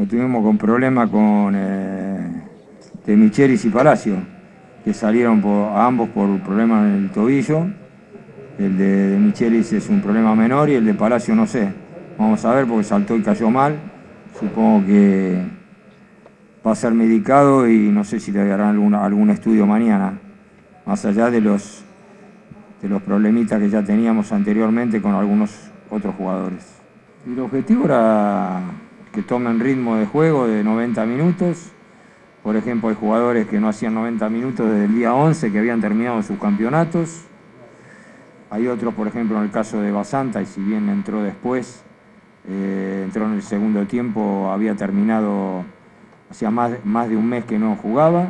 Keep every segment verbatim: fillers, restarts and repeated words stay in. Estuvimos con problemas con eh, Demichelis y Palacio, que salieron por, a ambos por problemas en el tobillo. El de Demichelis es un problema menor y el de Palacio no sé. Vamos a ver porque saltó y cayó mal. Supongo que va a ser medicado y no sé si le darán alguna, algún estudio mañana. Más allá de los, de los problemitas que ya teníamos anteriormente con algunos otros jugadores. Y el objetivo era que tomen ritmo de juego de noventa minutos. Por ejemplo, hay jugadores que no hacían noventa minutos desde el día once, que habían terminado sus campeonatos. Hay otros, por ejemplo, en el caso de Basanta, y si bien entró después, eh, entró en el segundo tiempo, había terminado, hacía más, más de un mes que no jugaba.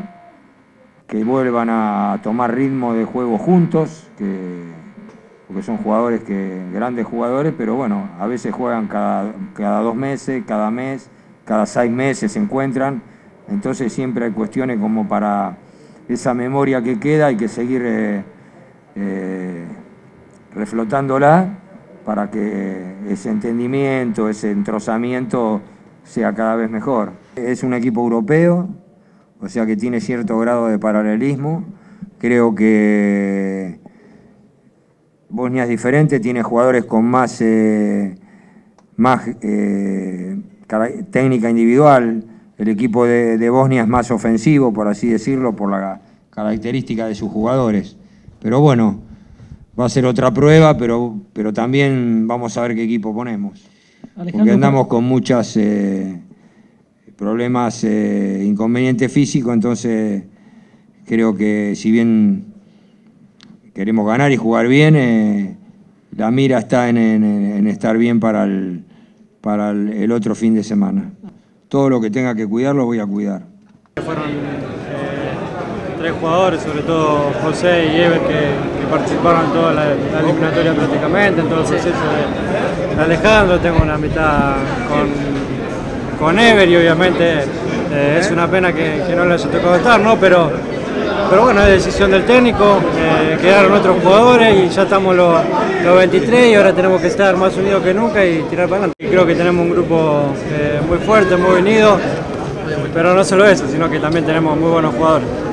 Que vuelvan a tomar ritmo de juego juntos, que, porque son jugadores que grandes jugadores, pero bueno, a veces juegan cada, cada dos meses, cada mes, cada seis meses se encuentran. Entonces siempre hay cuestiones como para esa memoria que queda, hay que seguir eh, eh, reflotándola para que ese entendimiento, ese entrozamiento sea cada vez mejor. Es un equipo europeo, o sea que tiene cierto grado de paralelismo. Creo que Bosnia es diferente, tiene jugadores con más, eh, más eh, técnica individual. El equipo de, de Bosnia es más ofensivo, por así decirlo, por la característica de sus jugadores. Pero bueno, va a ser otra prueba, pero, pero también vamos a ver qué equipo ponemos. Alejandro, porque andamos con muchos eh, problemas, eh, inconvenientes físicos, entonces creo que si bien queremos ganar y jugar bien, eh, la mira está en, en, en estar bien para, el, para el, el otro fin de semana. Todo lo que tenga que cuidar lo voy a cuidar. Fueron eh, tres jugadores, sobre todo José y Ever, que, que participaron en toda la, la eliminatoria prácticamente, en todo el proceso de, de Alejandro. Tengo una mitad con, con Ever y obviamente eh, es una pena que, que no le haya tocado estar, ¿no? Pero, pero bueno, es decisión del técnico, eh, quedaron otros jugadores y ya estamos los, los veintitrés y ahora tenemos que estar más unidos que nunca y tirar para adelante. Creo que tenemos un grupo eh, muy fuerte, muy unido, pero no solo eso, sino que también tenemos muy buenos jugadores.